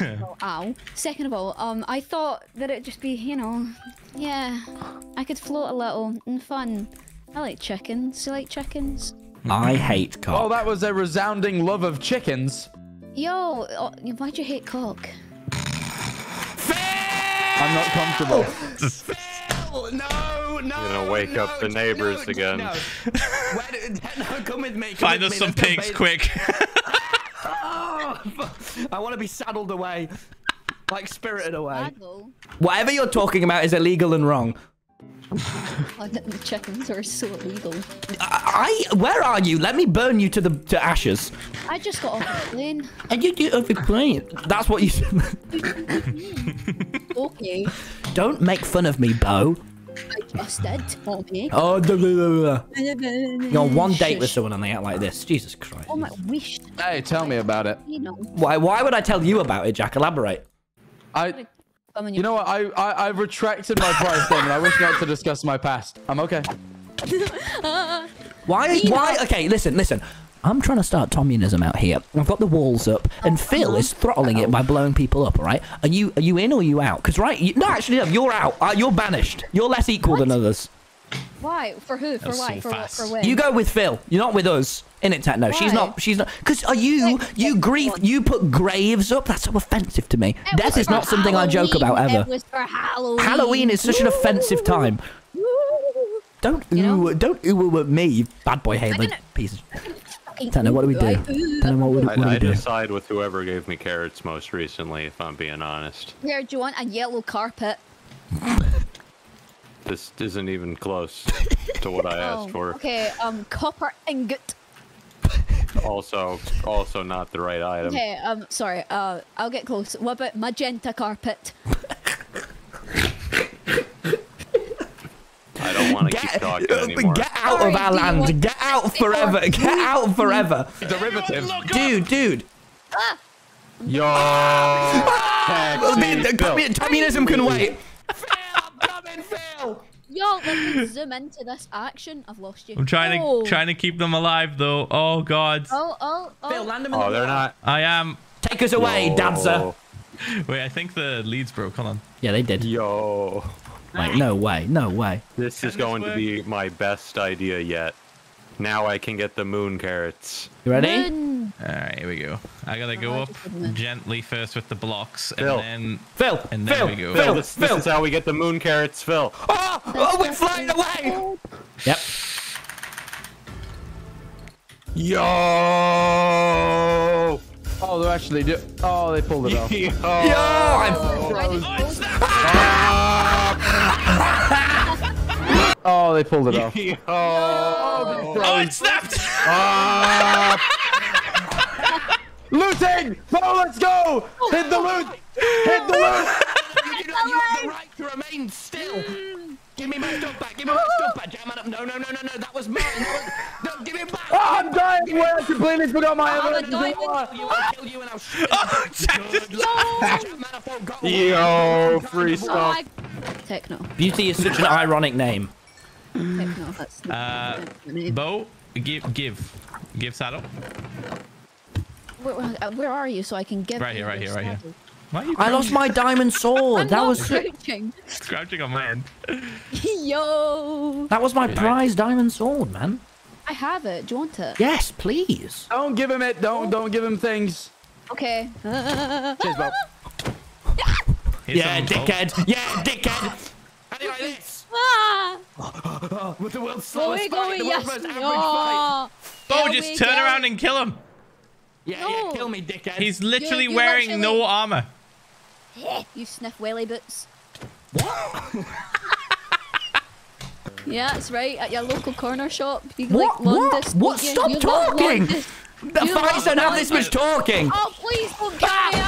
Well, ow. Second of all, I thought that it'd just be, you know, yeah, I could float a little and fun. I like chickens. You like chickens? I hate cock. Oh, that was a resounding love of chickens. Yo, oh, why'd you hate cock? Phil! I'm not comfortable. Phil, no, no. You're gonna wake up the neighbors again. No. No, come with me. Find us some pigs, quick. I want to be saddled away, like spirited away. Saddle? Whatever you're talking about is illegal and wrong. Oh, the chickens are so illegal. Where are you? Let me burn you to ashes. I just got off the plane. And you get off the plane. That's what you said. Okay. Don't make fun of me, Bo. I just did, Tommy. Oh, you're on one date with someone and they act like this. Jesus Christ. Oh my wish. Hey, tell me about it. You know. Why would I tell you about it, Jack? Elaborate. You know what? I retracted my prior statement. I wish not to discuss my past. I'm okay. Why? Okay, listen. I'm trying to start communism out here. I've got the walls up, and Phil is throttling it by blowing people up. All right? Are you in or are you out? Because no, you're out. You're banished. You're less equal than others. Why? For who? For why? So for when? You go with Phil. You're not with us. In it, Techno. Why? She's not. Because are you? You grief. You put graves up. That's so offensive to me. Death is not something I joke about ever. It was for Halloween. Halloween is such an offensive time. Don't ooh at me, you bad boy Haley. Pieces. Techno, what do we do? I decide with whoever gave me carrots most recently, if I'm being honest. Here, do you want a yellow carpet? This isn't even close to what I asked for. Okay, copper ingot. Also not the right item. Okay, sorry, I'll get close. What about magenta carpet? I don't want to keep talking anymore. Get out of our land. Get out forever. Get out forever. Derivative. Dude. Ah. Yo. Communism can wait. Phil. Yo, let me zoom into this action. I've lost you. I'm trying to keep them alive though. Oh god. Oh. Phil, land them in they're not. I am. Take us away, Dabza. Wait, I think the leads broke. Hold on. Yeah, they did. Yo. Like, no way. This is going to be my best idea yet. Now I can get the moon carrots. You ready? Alright, here we go. I gotta go up gently first with the blocks, Phil. and then Phil, we go. This is how we get the moon carrots, Phil. Oh, we're flying away! Yep. Yo! Oh, they're actually they pulled it off. Yo! Oh, they pulled it off. Yo. Oh, it snapped! Looting! Oh, let's go! Hit the loot! Hit the loot! You have the right to remain still! Give me my stuff back! Give me my stuff back! Jam it up! No, that was mine! No, give it back! Oh, I'm dying! Well, I completely forgot my evidence! I'll kill you and I'll shoot you! Oh, Jack Manifold got one! Yo, free stuff! Techno. Beauty is such an ironic name. Techno, that's Bo, give saddle. Where are you so I can give right here. Why are you I lost my diamond sword. I'm that was crouching on my end. Yo. That was my prize diamond sword, man. I have it. Do you want it? Yes, please. Don't give him it. Don't give him things. Okay. Cheers, Bob. Yeah, dickhead. How do you like this? With the world's slowest fight, the world's most average fight. Bo, just turn around and kill him. Yeah, kill me, dickhead. He's literally wearing no armor. Yeah, you sniff whaley boots. What? Yeah, that's right. At your local corner shop. You what? Stop talking! The fights don't have this much talking. Oh, please don't kill me.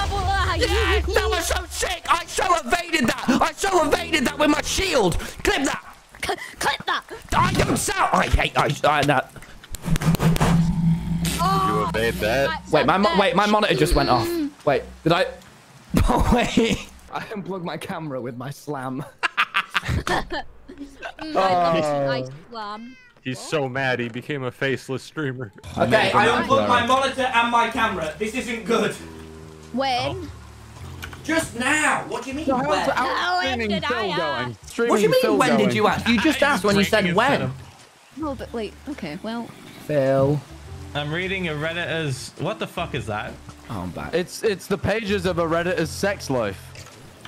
Yeah, that was so sick. I so evaded that with my shield. Clip that. Clip that. I hate that. Oh, you evade that. Wait, my monitor just went off. Wait, did I? Oh, wait. I unplugged my camera with my slam. I slam. He's so mad he became a faceless streamer. Okay, I unplugged my monitor and my camera. This isn't good. When? Just now. What do you mean? So what do you mean? When did you ask? You just asked when you said when. No, but wait. Okay. Well. Phil. I'm reading a Redditor's. What the fuck is that? Oh, I'm back. It's the pages of a Redditor's sex life.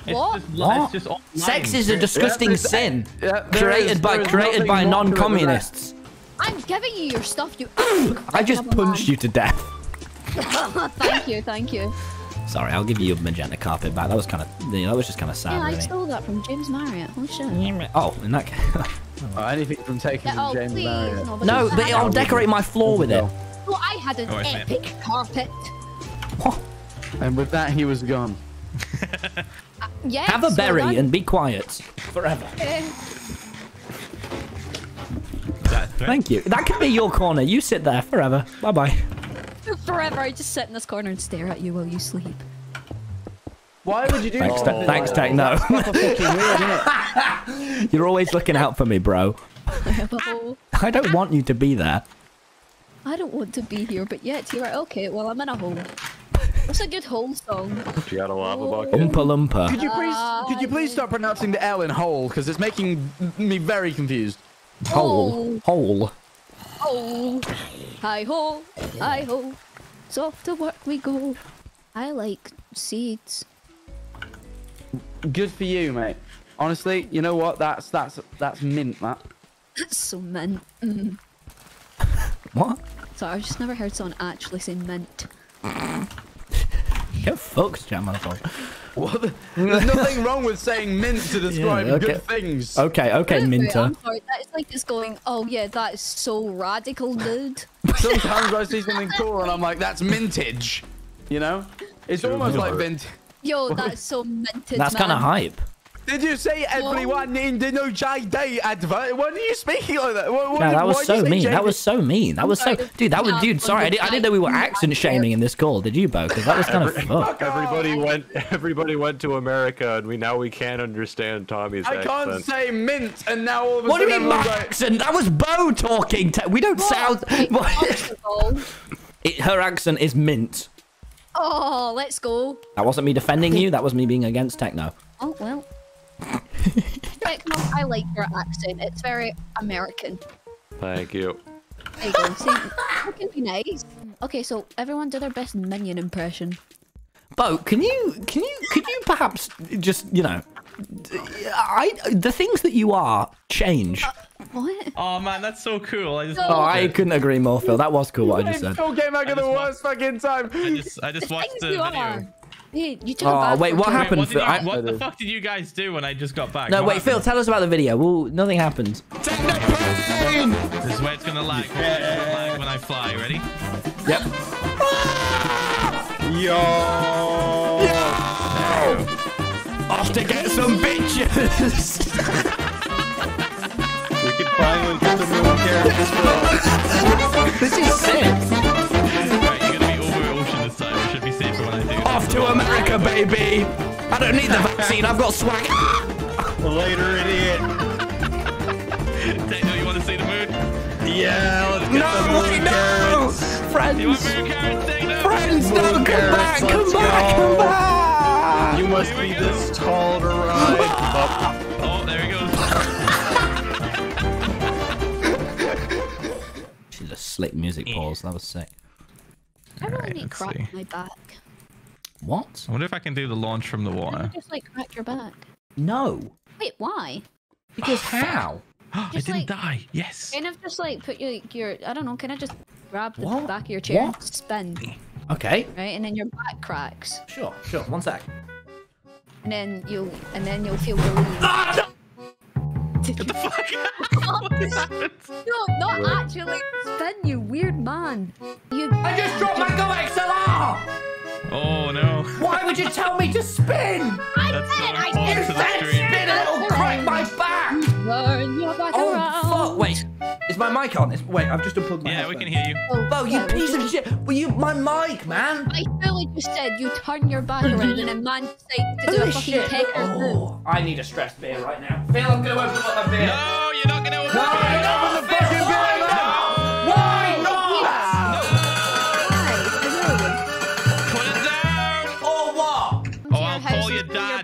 What? It's just, what? It's just sex is a disgusting sin created by non-communists. I'm giving you your stuff, you. I just punched you to death. Thank you, thank you. Sorry, I'll give you your magenta carpet back. That was kind of, you know, that was just kind of sad. Yeah, really. I stole that from James Marriott. Oh shit. Oh, in that case. Oh, anything from taking from James Marriott. No, but I'll decorate my floor with it. Well, I had an epic carpet. What? And with that, he was gone. Yeah, have a berry and be quiet forever. Thank you. That could be your corner. You sit there forever. Bye bye. Forever. I just sit in this corner and stare at you while you sleep. Why would you do that? Thanks, Tech. No. You're always looking out for me, bro. I don't want you to be there. I don't want to be here, but yet you're okay. Well, I'm in a hole. That's a good home song. Oompa Loompa. Could you please stop pronouncing the L in hole, because it's making me very confused. Hole. Hole. Hole. Hi ho. Hi ho. It's off to work we go. I like seeds. Good for you, mate. Honestly, you know what? That's mint, that. That's so mint. Mm. What? Sorry, I've just never heard someone actually say mint. Get fucked, Jack Manifold. What the, there's nothing wrong with saying mint to describe good things. Okay, okay, minter. It's like just going, oh yeah, that is so radical, dude. Sometimes I see something cool and I'm like, that's mintage. You know? It's almost like mint. Yo, that's so mintage. That's kind of hype. Did you say everyone in the No J-Day advert? Why are you speaking like that? That was so mean. Dude, that was... Dude, sorry. I didn't know we were accent shaming in this call. Did you, Bo? Because that was kind of... Fuck. Everybody went to America, and we can't understand Tommy's accent. I can't say mint, and now all of a sudden... What do you mean, my accent? That was Bo talking. We don't sound... Her accent is mint. Oh, let's go. That wasn't me defending you. That was me being against Techno. Oh, well... Techno, I like your accent. It's very American. Thank you. There you go. See, that can be nice. Okay, so everyone do their best minion impression. Bo, could you perhaps just, you know, the things that you are change. What? Oh man, that's so cool. I couldn't agree more, Phil. That was cool. What I just said. Phil came back at the worst fucking time. I just watched the video. Hey, you took a bad wait, what happened? What the fuck did you guys do when I just got back? No, wait, Phil, tell us about the video. Well, nothing happened. Technoblade! This is where it's gonna lag. Yeah. When I fly, ready? Yep. Yo! Yo! Off to get some bitches! We can finally get the real care of this world. This is sick. Right, you're gonna be over ocean this time. I should be safer when I do. Off to America, baby! I don't need the vaccine, I've got swag. Later, idiot. Techno, you want to see the moon? Yeah, let's go. No, wait, no! Friends! You want moon carrots, Techno? Friends, no, come back, come back, come back! You must be this tall to ride. Oh, there he goes. She's a slick music pause, that was sick. I really need crap in my back. What? I wonder if I can do the launch from the water. Can you just like crack your back? No. Wait, why? Because how? I didn't die. Yes. Can I just like put your, I don't know, can I just grab the back of your chair and spin? Okay. Right, and then your back cracks. Sure, sure. One sec. And then you'll feel relieved. Ah, no! Did what the fuck? What happened? No, not actually spin, you weird man. I just dropped my Go XLR! Oh no. Why would you tell me to spin? I did! You said spin and it'll crack my back! Turn your back around. Fuck, wait. Is my mic on? Wait, I've just unplugged my headphones. We can hear you. Oh, you piece of shit. Well, you, my mic, man. I really just said you turn your back around and a man decided to do a fucking peg or I need a stress beer right now. Phil, I'm going to open up the beer. No, you're not going to open up the beer. No, open the fucking beer now. Why not?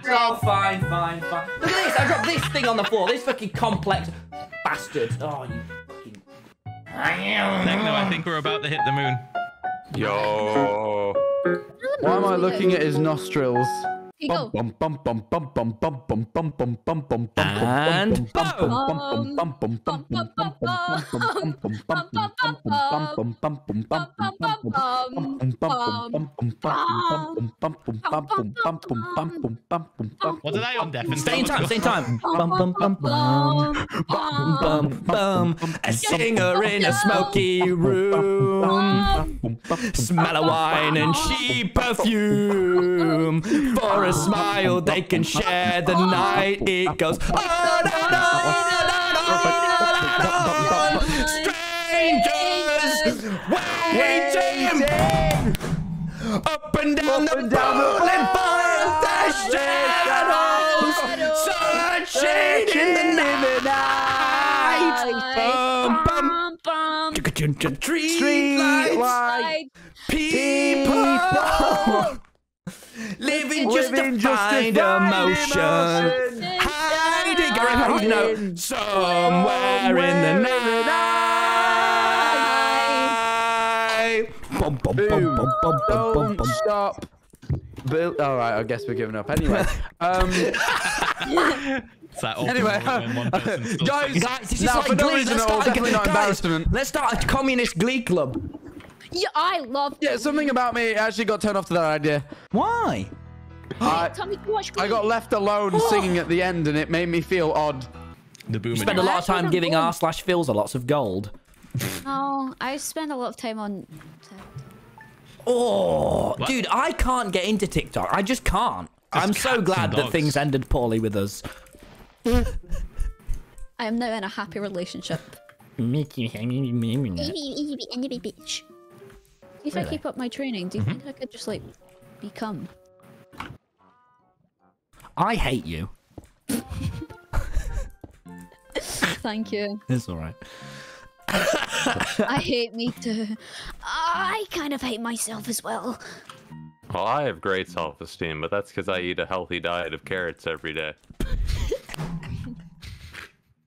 Oh, fine, fine, fine. Look at this. I dropped this thing on the floor. This fucking complex bastard. Oh, you fucking... Techno, I think we're about to hit the moon. Yo. Why am I looking at his nostrils? And boom! What did I on deafen? Stay in time, stay in time. A singer in a smoky room. Smell of wine and cheap perfume. For a smile, they can share the night. It goes on and on. Strangers waiting up and down the rolling forest, their shadows searching in the night. Streetlights, people. Living just to find emotion, hiding around somewhere in the night. Don't stop. All right, I guess we're giving up anyway. Anyway, guys, this is like Glee. Let's start a communist Glee club. Yeah, I love Glee. Yeah, something about me actually got turned off to that idea. Why? I got left alone singing at the end, and it made me feel odd. You spend a lot of time giving r/philza lots of gold. Oh, I spend a lot of time on TikTok. Oh, what? Dude, I can't get into TikTok. I just can't. I'm so glad that things ended poorly with us. I am now in a happy relationship. If I keep up my training, do you think I could just like become? I hate you. Thank you. It's all right. I hate me too. I kind of hate myself as well. Well, I have great self-esteem, but that's because I eat a healthy diet of carrots every day.